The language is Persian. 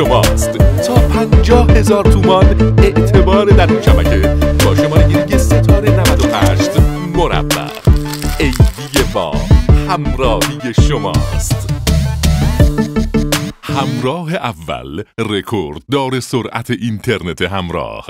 شماست تا 50,000 تومان اعتبار در این شبکه با شماره گیری ستاره 98 مربع. ایدی ما همراهی شماست. همراه اول، رکورددار سرعت اینترنت همراه.